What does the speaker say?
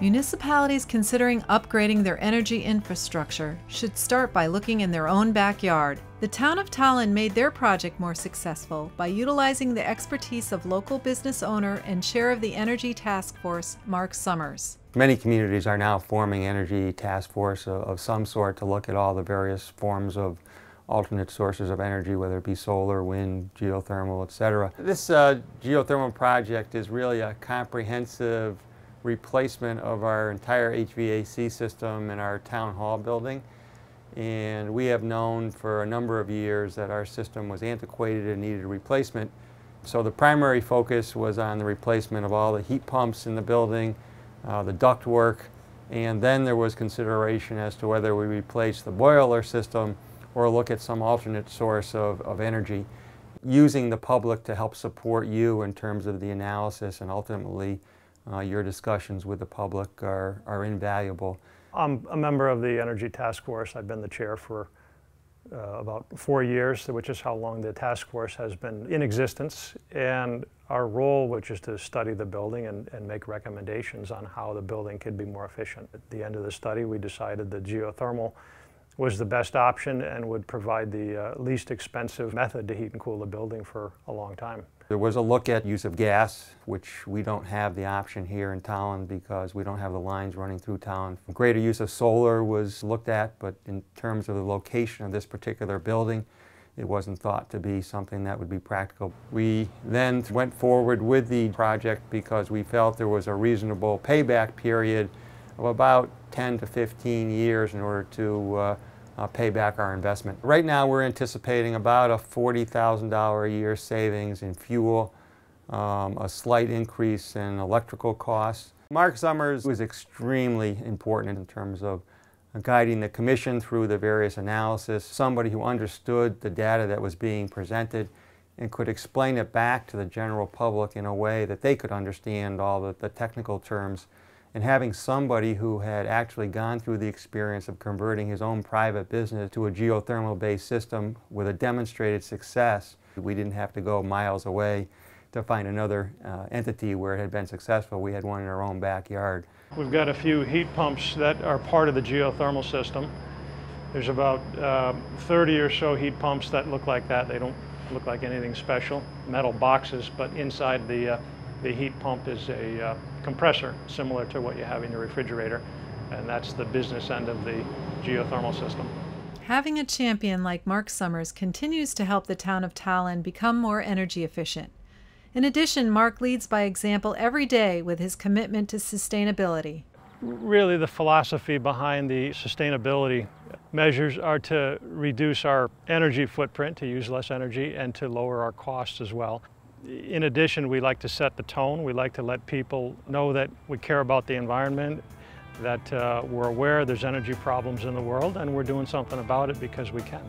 Municipalities considering upgrading their energy infrastructure should start by looking in their own backyard. The town of Tolland made their project more successful by utilizing the expertise of local business owner and chair of the Energy Task Force, Mark Summers. Many communities are now forming Energy Task Force of some sort to look at all the various forms of alternate sources of energy, whether it be solar, wind, geothermal, etc. This geothermal project is really a comprehensive replacement of our entire HVAC system in our town hall building, and we have known for a number of years that our system was antiquated and needed replacement. So the primary focus was on the replacement of all the heat pumps in the building, the duct work, and then there was consideration as to whether we replace the boiler system or look at some alternate source of energy, using the public to help support you in terms of the analysis, and ultimately your discussions with the public are invaluable. I'm a member of the Energy Task Force. I've been the chair for about 4 years, which is how long the task force has been in existence. And our role, which is to study the building and make recommendations on how the building could be more efficient. At the end of the study, we decided that geothermal was the best option and would provide the least expensive method to heat and cool the building for a long time. There was a look at use of gas, which we don't have the option here in Tolland because we don't have the lines running through Tolland. Greater use of solar was looked at, but in terms of the location of this particular building, it wasn't thought to be something that would be practical. We then went forward with the project because we felt there was a reasonable payback period of about 10 to 15 years in order to pay back our investment. Right now we're anticipating about a $40,000 a year savings in fuel, a slight increase in electrical costs. Mark Summers was extremely important in terms of guiding the commission through the various analysis, somebody who understood the data that was being presented and could explain it back to the general public in a way that they could understand all the technical terms. And having somebody who had actually gone through the experience of converting his own private business to a geothermal-based system with a demonstrated success, we didn't have to go miles away to find another entity where it had been successful. We had one in our own backyard. We've got a few heat pumps that are part of the geothermal system. There's about 30 or so heat pumps that look like that. They don't look like anything special, metal boxes, but inside the heat pump is a compressor, similar to what you have in your refrigerator, and that's the business end of the geothermal system. Having a champion like Mark Summers continues to help the town of Tolland become more energy efficient. In addition, Mark leads by example every day with his commitment to sustainability. Really, the philosophy behind the sustainability measures are to reduce our energy footprint, to use less energy, and to lower our costs as well. In addition, we like to set the tone. We like to let people know that we care about the environment, that we're aware there's energy problems in the world, and we're doing something about it because we can.